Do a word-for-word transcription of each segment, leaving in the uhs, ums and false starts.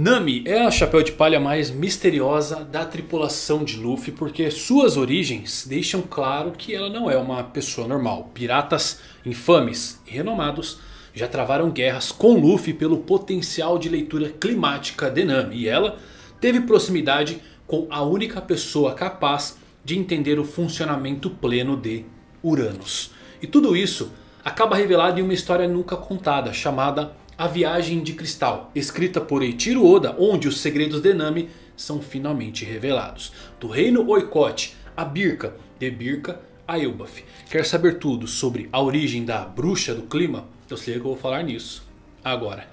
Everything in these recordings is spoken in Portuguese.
Nami é a chapéu de palha mais misteriosa da tripulação de Luffy, porque suas origens deixam claro que ela não é uma pessoa normal. Piratas infames e renomados já travaram guerras com Luffy pelo potencial de leitura climática de Nami, e ela teve proximidade com a única pessoa capaz de entender o funcionamento pleno de Uranus. E tudo isso acaba revelado em uma história nunca contada chamada A Viagem de Cristal, escrita por Eiichiro Oda, onde os segredos de Nami são finalmente revelados. Do reino Oicote a Birka, de Birka a Elbaf. Quer saber tudo sobre a origem da bruxa do clima? Eu sei que eu vou falar nisso agora.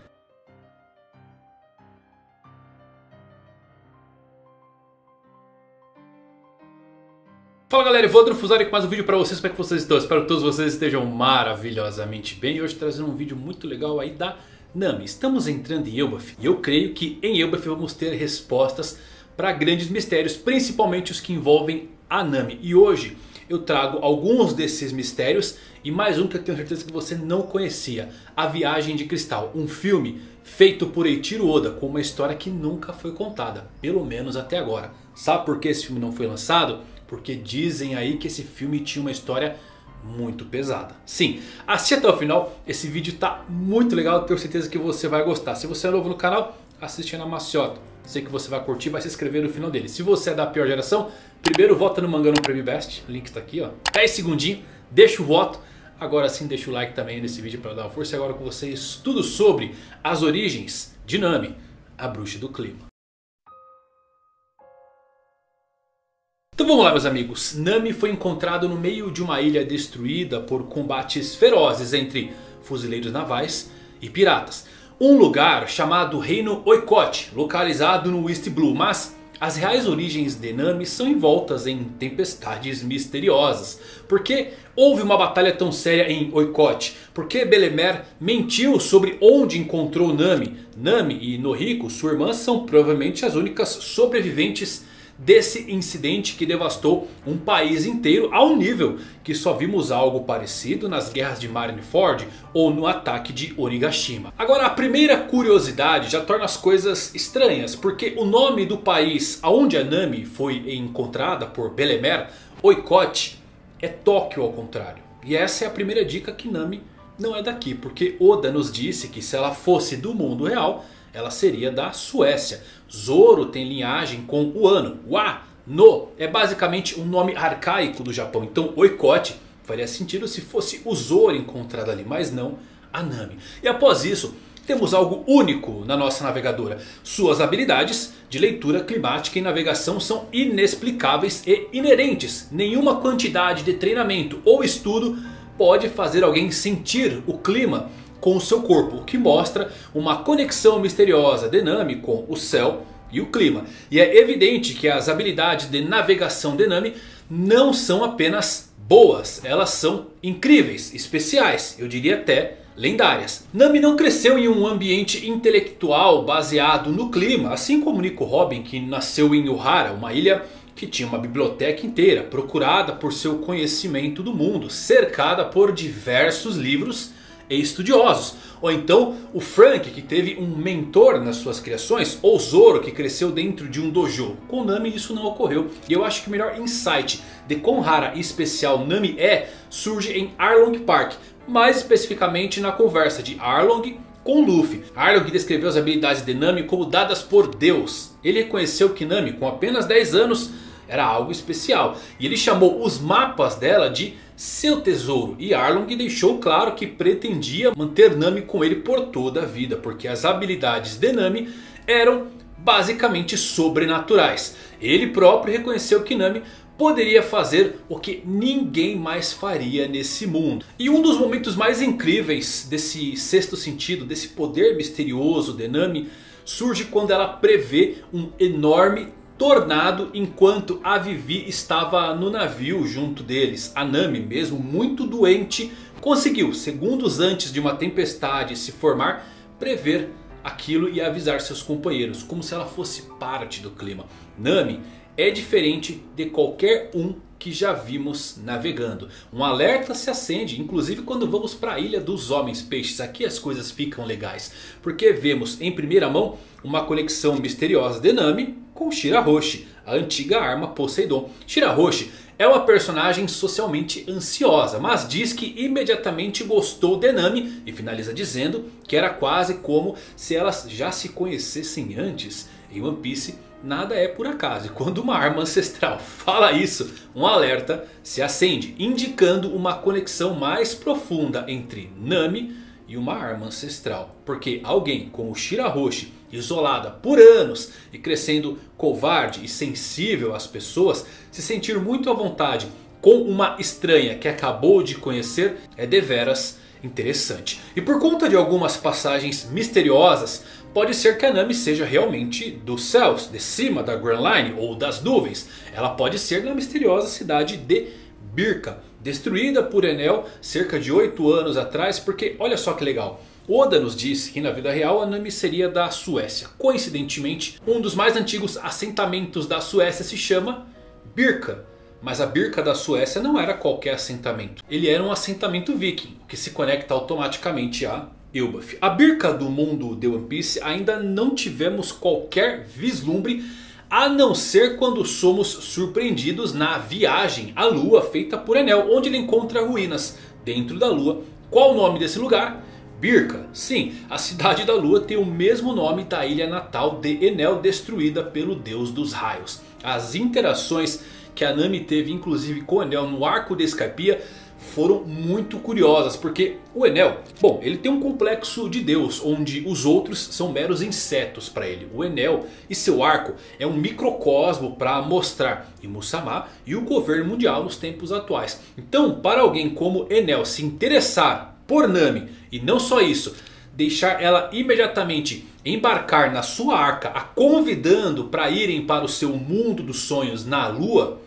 Fala galera, eu vou Fuzari com mais um vídeo pra vocês. Como é que vocês estão? Espero que todos vocês estejam maravilhosamente bem. E hoje trazendo um vídeo muito legal aí da Nami. Estamos entrando em Elbaf e eu creio que em Elbaf vamos ter respostas para grandes mistérios, principalmente os que envolvem a Nami. E hoje eu trago alguns desses mistérios e mais um que eu tenho certeza que você não conhecia: A Viagem de Cristal, um filme feito por Eiichiro Oda com uma história que nunca foi contada, pelo menos até agora. Sabe por que esse filme não foi lançado? Porque dizem aí que esse filme tinha uma história muito pesada. Sim, assista até o final, esse vídeo tá muito legal, tenho certeza que você vai gostar. Se você é novo no canal, assiste na maciota, sei que você vai curtir, vai se inscrever no final dele. Se você é da pior geração, primeiro vota no Mangá no Prêmio Best, o link tá aqui ó, dez segundinhos, deixa o voto. Agora sim deixa o like também nesse vídeo para dar uma força. E agora com vocês tudo sobre as origens de Nami, a bruxa do clima. Então vamos lá meus amigos, Nami foi encontrado no meio de uma ilha destruída por combates ferozes entre fuzileiros navais e piratas. Um lugar chamado Reino Oicote, localizado no East Blue, mas as reais origens de Nami são envoltas em tempestades misteriosas. Por que houve uma batalha tão séria em Oicote? Por que Belemer mentiu sobre onde encontrou Nami? Nami e Noriko, sua irmã, são provavelmente as únicas sobreviventes desse incidente que devastou um país inteiro, ao nível que só vimos algo parecido nas guerras de Marineford ou no ataque de Onigashima. Agora a primeira curiosidade já torna as coisas estranhas, porque o nome do país aonde a Nami foi encontrada por Belemer, Oicote, é Tóquio ao contrário. E essa é a primeira dica que Nami não é daqui, porque Oda nos disse que se ela fosse do mundo real, ela seria da Suécia. Zoro tem linhagem com Wano. Wano é basicamente um nome arcaico do Japão. Então Oicote faria sentido se fosse o Zoro encontrado ali, mas não a Nami. E após isso temos algo único na nossa navegadora. Suas habilidades de leitura climática e navegação são inexplicáveis e inerentes. Nenhuma quantidade de treinamento ou estudo pode fazer alguém sentir o clima com o seu corpo, o que mostra uma conexão misteriosa de Nami com o céu e o clima. E é evidente que as habilidades de navegação de Nami não são apenas boas, elas são incríveis, especiais, eu diria até lendárias. Nami não cresceu em um ambiente intelectual baseado no clima, assim como Nico Robin, que nasceu em Ohara, uma ilha que tinha uma biblioteca inteira, procurada por seu conhecimento do mundo, cercada por diversos livros e estudiosos. Ou então o Frank, que teve um mentor nas suas criações, ou Zoro, que cresceu dentro de um dojo. Com Nami isso não ocorreu, e eu acho que o melhor insight de quão rara e especial Nami é surge em Arlong Park, mais especificamente na conversa de Arlong com Luffy. Arlong descreveu as habilidades de Nami como dadas por Deus. Ele reconheceu que Nami com apenas dez anos era algo especial, e ele chamou os mapas dela de seu tesouro. E Arlong deixou claro que pretendia manter Nami com ele por toda a vida, porque as habilidades de Nami eram basicamente sobrenaturais. Ele próprio reconheceu que Nami poderia fazer o que ninguém mais faria nesse mundo. E um dos momentos mais incríveis desse sexto sentido, desse poder misterioso de Nami, surge quando ela prevê um enorme tornado enquanto a Vivi estava no navio junto deles. A Nami, mesmo muito doente, conseguiu, segundos antes de uma tempestade se formar, prever aquilo e avisar seus companheiros, como se ela fosse parte do clima. Nami é diferente de qualquer um que já vimos navegando. Um alerta se acende, inclusive quando vamos para a Ilha dos Homens Peixes. Aqui as coisas ficam legais, porque vemos em primeira mão uma conexão misteriosa de Nami com Shirahoshi, a antiga arma Poseidon. Shirahoshi é uma personagem socialmente ansiosa, mas diz que imediatamente gostou de Nami e finaliza dizendo que era quase como se elas já se conhecessem antes. Em One Piece, nada é por acaso, e quando uma arma ancestral fala isso, um alerta se acende, indicando uma conexão mais profunda entre Nami e uma arma ancestral. Porque alguém como Shirahoshi, isolada por anos e crescendo covarde e sensível às pessoas, se sentir muito à vontade com uma estranha que acabou de conhecer é deveras interessante. E por conta de algumas passagens misteriosas, pode ser que a Nami seja realmente dos céus, de cima da Grand Line ou das nuvens. Ela pode ser da misteriosa cidade de Birka, destruída por Enel cerca de oito anos atrás. Porque olha só que legal, Oda nos diz que na vida real a Nami seria da Suécia. Coincidentemente, um dos mais antigos assentamentos da Suécia se chama Birka. Mas a Birka da Suécia não era qualquer assentamento. Ele era um assentamento viking, o que se conecta automaticamente a Elbaf. A Birka do mundo de One Piece ainda não tivemos qualquer vislumbre, a não ser quando somos surpreendidos na viagem à lua feita por Enel, onde ele encontra ruínas dentro da lua. Qual o nome desse lugar? Birka. Sim, a cidade da lua tem o mesmo nome da ilha natal de Enel, destruída pelo deus dos raios. As interações que a Nami teve inclusive com Enel no arco de Skypiea foram muito curiosas, porque o Enel, bom, ele tem um complexo de deus onde os outros são meros insetos para ele. O Enel e seu arco é um microcosmo para mostrar Imu-sama e o governo mundial nos tempos atuais. Então, para alguém como Enel se interessar por Nami, e não só isso, deixar ela imediatamente embarcar na sua arca, a convidando para irem para o seu mundo dos sonhos na lua,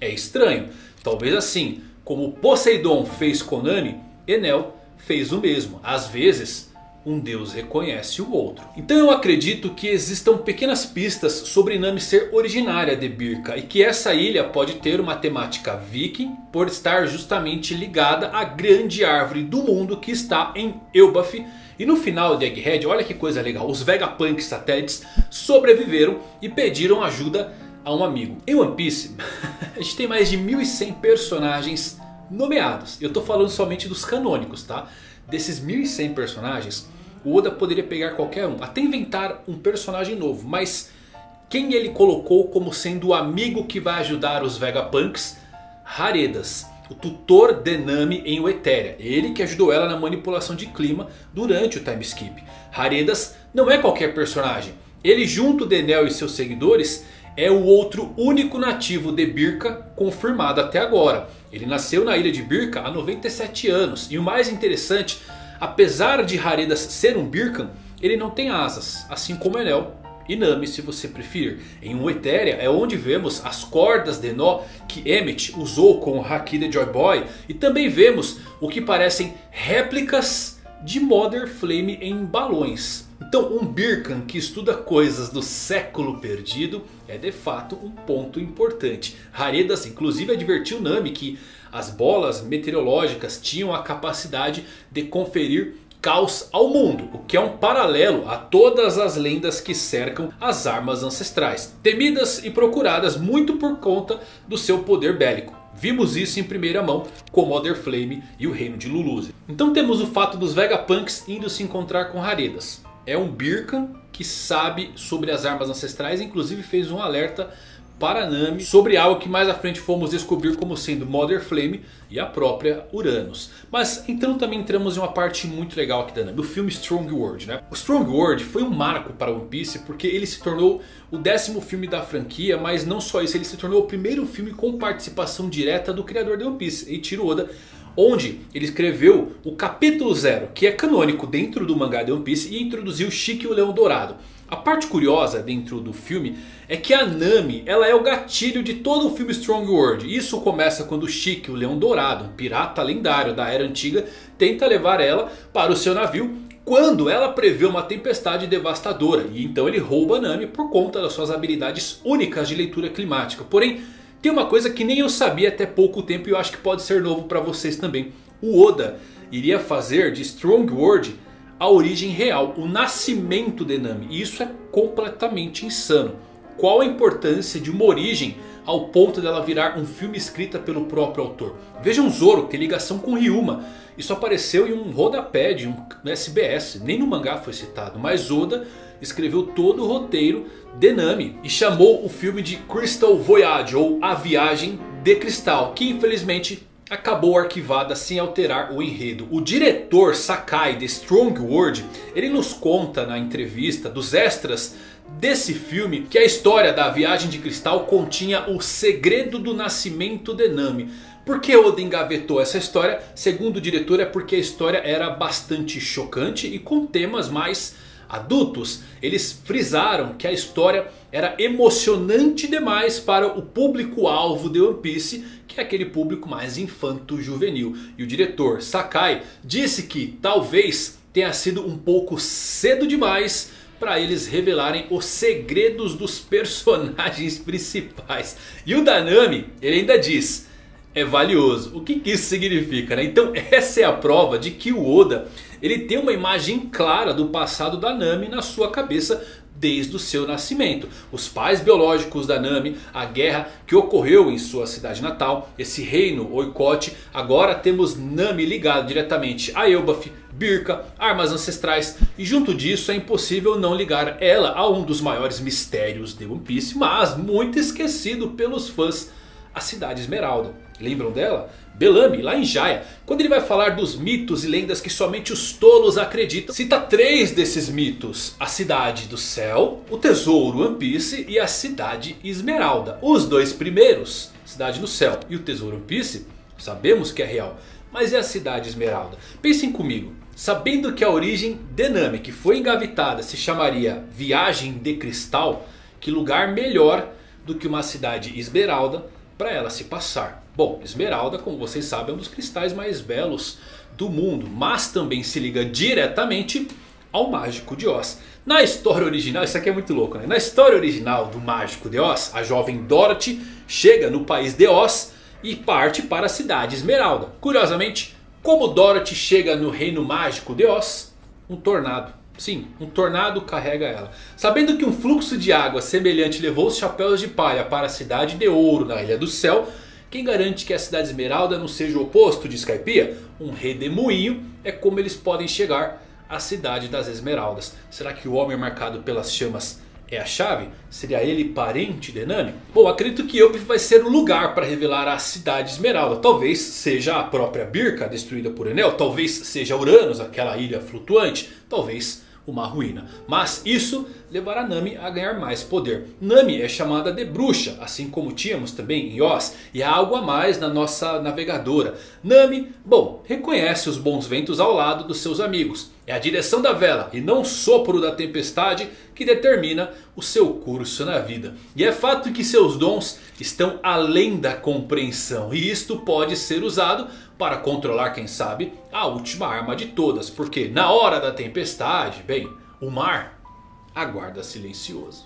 é estranho. Talvez assim como Poseidon fez com Nami, Enel fez o mesmo. Às vezes um deus reconhece o outro. Então eu acredito que existam pequenas pistas sobre Nami ser originária de Birka, e que essa ilha pode ter uma temática viking por estar justamente ligada à grande árvore do mundo que está em Elbaf. E no final de Egghead, olha que coisa legal, os Vegapunk satélites sobreviveram e pediram ajuda a um amigo. Em One Piece a gente tem mais de mil e cem personagens nomeados. Eu estou falando somente dos canônicos, tá? Desses mil e cem personagens, o Oda poderia pegar qualquer um, até inventar um personagem novo. Mas quem ele colocou como sendo o amigo que vai ajudar os Vegapunks? Haredas, o tutor de Nami em Westeros. Ele que ajudou ela na manipulação de clima durante o time skip. Haredas não é qualquer personagem. Ele, junto de Enel e seus seguidores, é o outro único nativo de Birka confirmado até agora. Ele nasceu na ilha de Birka há noventa e sete anos. E o mais interessante, apesar de Haredas ser um Birkan, ele não tem asas, assim como Enel e Nami, se você preferir. Em Westeros é onde vemos as cordas de nó que Emmett usou com o Haki de Joy Boy. E também vemos o que parecem réplicas de Mother Flame em balões. Então um Birkan que estuda coisas do século perdido é de fato um ponto importante. Haredas inclusive advertiu Nami que as bolas meteorológicas tinham a capacidade de conferir caos ao mundo, o que é um paralelo a todas as lendas que cercam as armas ancestrais, temidas e procuradas muito por conta do seu poder bélico. Vimos isso em primeira mão com Mother Flame e o reino de Luluze. Então temos o fato dos Vegapunks indo se encontrar com Haredas. É um Birkan que sabe sobre as armas ancestrais, inclusive fez um alerta para Nami sobre algo que mais à frente fomos descobrir como sendo Mother Flame e a própria Uranus. Mas então também entramos em uma parte muito legal aqui da Nami, o filme Strong World, né? O Strong World foi um marco para One Piece porque ele se tornou o décimo filme da franquia. Mas não só isso, ele se tornou o primeiro filme com participação direta do criador de One Piece, Eiichiro Oda, onde ele escreveu o capítulo zero, que é canônico dentro do mangá de One Piece, e introduziu Shiki e o Leão Dourado. A parte curiosa dentro do filme é que a Nami, ela é o gatilho de todo o filme Strong World. Isso começa quando Shiki, o Leão Dourado, um pirata lendário da era antiga, tenta levar ela para o seu navio quando ela prevê uma tempestade devastadora. E então ele rouba a Nami por conta das suas habilidades únicas de leitura climática. Porém, Tem uma coisa que nem eu sabia até pouco tempo e eu acho que pode ser novo para vocês também. O Oda iria fazer de Strong World a origem real, o nascimento de Nami. E isso é completamente insano. Qual a importância de uma origem ao ponto dela virar um filme escrita pelo próprio autor? Vejam Zoro, tem ligação com Ryuma. Isso apareceu em um rodapé de um S B S. Nem no mangá foi citado. Mas Oda escreveu todo o roteiro de Nami. E chamou o filme de Crystal Voyage, ou A Viagem de Cristal, que infelizmente acabou arquivada sem alterar o enredo. O diretor Sakai de Strong World, ele nos conta na entrevista dos extras desse filme que a história da Viagem de Cristal continha o segredo do nascimento de Nami. Por que Oda engavetou essa história? Segundo o diretor, é porque a história era bastante chocante e com temas mais adultos. Eles frisaram que a história era emocionante demais para o público-alvo de One Piece, que é aquele público mais infanto-juvenil. E o diretor Sakai disse que talvez tenha sido um pouco cedo demais para eles revelarem os segredos dos personagens principais. E o da Nami, ele ainda diz: é valioso. O que, que isso significa, né? Então essa é a prova de que o Oda, ele tem uma imagem clara do passado da Nami na sua cabeça desde o seu nascimento. Os pais biológicos da Nami, a guerra que ocorreu em sua cidade natal, esse reino oicote. Agora temos Nami ligado diretamente a Elbaf, Birka, armas ancestrais. E junto disso é impossível não ligar ela a um dos maiores mistérios de One Piece, mas muito esquecido pelos fãs: a Cidade Esmeralda. Lembram dela? Belemer, lá em Jaya, quando ele vai falar dos mitos e lendas que somente os tolos acreditam, cita três desses mitos: a Cidade do Céu, o Tesouro One Piece e a Cidade Esmeralda. Os dois primeiros, Cidade do Céu e o Tesouro One Piece, sabemos que é real, mas é a Cidade Esmeralda. Pensem comigo, sabendo que a origem de Nami, que foi engavetada, se chamaria Viagem de Cristal, que lugar melhor do que uma Cidade Esmeralda para ela se passar? Bom, esmeralda, como vocês sabem, é um dos cristais mais belos do mundo, mas também se liga diretamente ao Mágico de Oz. Na história original, isso aqui é muito louco, né? Na história original do Mágico de Oz, a jovem Dorothy chega no país de Oz e parte para a Cidade Esmeralda. Curiosamente, como Dorothy chega no reino mágico de Oz? Um tornado. Sim, um tornado carrega ela. Sabendo que um fluxo de água semelhante levou os chapéus de palha para a Cidade de Ouro na Ilha do Céu, quem garante que a Cidade Esmeralda não seja o oposto de Skypiea? Um redemoinho é como eles podem chegar à Cidade das Esmeraldas. Será que o homem marcado pelas chamas é a chave? Seria ele parente de Nami? Bom, acredito que Elbaf vai ser o lugar para revelar a Cidade Esmeralda. Talvez seja a própria Birka destruída por Enel. Talvez seja Uranus, aquela ilha flutuante. Talvez uma ruína. Mas isso levará Nami a ganhar mais poder. Nami é chamada de bruxa, assim como tínhamos também em Oz. E há algo a mais na nossa navegadora. Nami, bom, reconhece os bons ventos ao lado dos seus amigos. É a direção da vela e não o sopro da tempestade que determina o seu curso na vida. E é fato que seus dons estão além da compreensão. E isto pode ser usado para controlar, quem sabe, a última arma de todas. Porque na hora da tempestade, bem, o mar aguarda silencioso.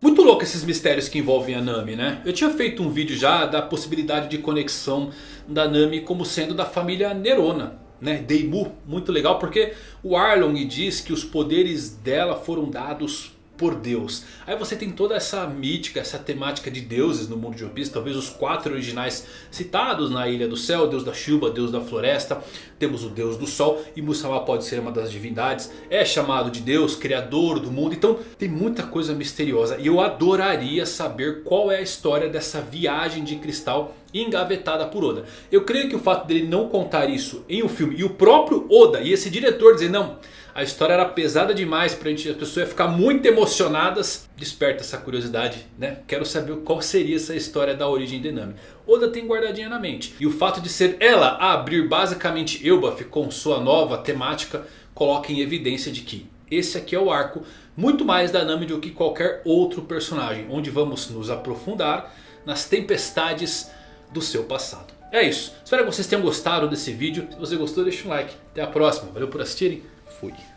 Muito louco esses mistérios que envolvem a Nami, né? Eu tinha feito um vídeo já da possibilidade de conexão da Nami como sendo da família Nerona, né? Deimu, muito legal, porque o Arlong diz que os poderes dela foram dados por Deus. Aí você tem toda essa mítica, essa temática de deuses no mundo de One Piece. Talvez os quatro originais citados na Ilha do Céu: Deus da Chuva, Deus da Floresta. Temos o Deus do Sol, e Musawa pode ser uma das divindades. É chamado de Deus, Criador do mundo. Então tem muita coisa misteriosa. E eu adoraria saber qual é a história dessa Viagem de Cristal engavetada por Oda. Eu creio que o fato dele não contar isso em um filme, e o próprio Oda e esse diretor dizer: não, a história era pesada demais pra gente, as pessoas iam ficar muito emocionadas, desperta essa curiosidade, né? Quero saber qual seria essa história da origem de Nami. Oda tem guardadinha na mente. E o fato de ser ela a abrir basicamente Elbaf com sua nova temática coloca em evidência de que esse aqui é o arco muito mais da Nami do que qualquer outro personagem, onde vamos nos aprofundar nas tempestades do seu passado. É isso. Espero que vocês tenham gostado desse vídeo. Se você gostou, deixa um like. Até a próxima. Valeu por assistirem. Fui.